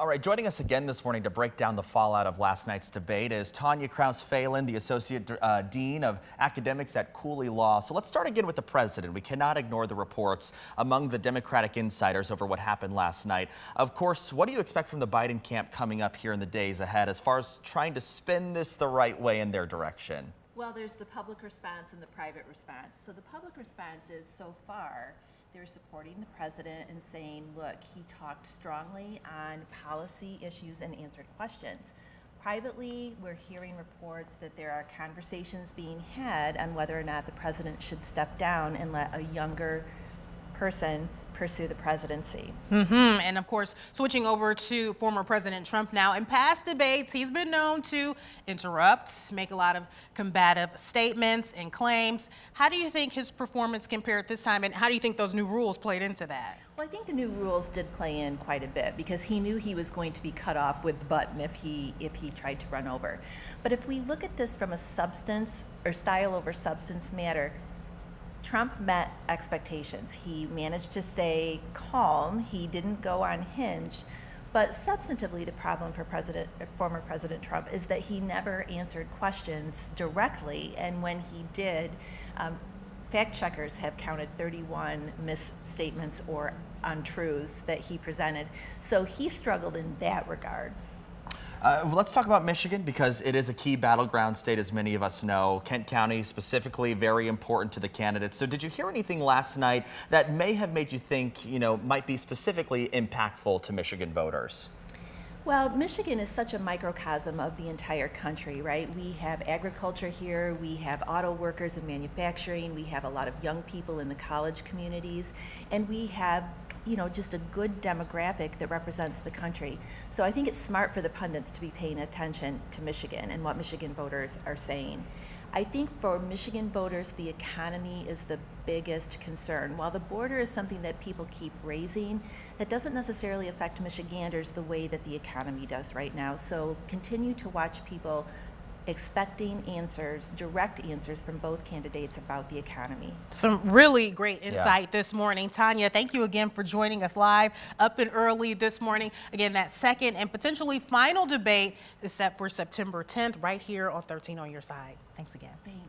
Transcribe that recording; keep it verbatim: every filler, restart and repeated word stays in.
All right, joining us again this morning to break down the fallout of last night's debate is Tonya Krause-Phelan, the Associate uh, Dean of Academics at Cooley Law. So let's start again with the president. We cannot ignore the reports among the Democratic insiders over what happened last night. Of course, what do you expect from the Biden camp coming up here in the days ahead as far as trying to spin this the right way in their direction? Well, there's the public response and the private response. So the public response is, so far, they're supporting the president and saying, look, he talked strongly on policy issues and answered questions. Privately, we're hearing reports that there are conversations being had on whether or not the president should step down and let a younger person pursue the presidency. Mm-hmm. And of course, switching over to former President Trump now, in past debates, he's been known to interrupt, make a lot of combative statements and claims. How do you think his performance compared this time, and how do you think those new rules played into that? Well, I think the new rules did play in quite a bit because he knew he was going to be cut off with the button if he, if he tried to run over. But if we look at this from a substance or style over substance matter, Trump met expectations. He managed to stay calm. He didn't go unhinged. But substantively, the problem for President, former President Trump is that he never answered questions directly. And when he did, um, fact checkers have counted thirty-one misstatements or untruths that he presented. So he struggled in that regard. Uh, well, let's talk about Michigan, because it is a key battleground state, as many of us know. Kent County specifically, very important to the candidates. So did you hear anything last night that may have made you think, you know, might be specifically impactful to Michigan voters? Well, Michigan is such a microcosm of the entire country, right? We have agriculture here, we have auto workers and manufacturing, we have a lot of young people in the college communities, and we have, you know, just a good demographic that represents the country. So I think it's smart for the pundits to be paying attention to Michigan and what Michigan voters are saying. I think for Michigan voters, the economy is the biggest concern. While the border is something that people keep raising, that doesn't necessarily affect Michiganders the way that the economy does right now. So continue to watch people expecting answers, direct answers from both candidates about the economy. Some really great insight yeah. this morning. Tonya, thank you again for joining us live up and early this morning. Again, that second and potentially final debate is set for September tenth right here on thirteen on your side. Thanks again. Thanks.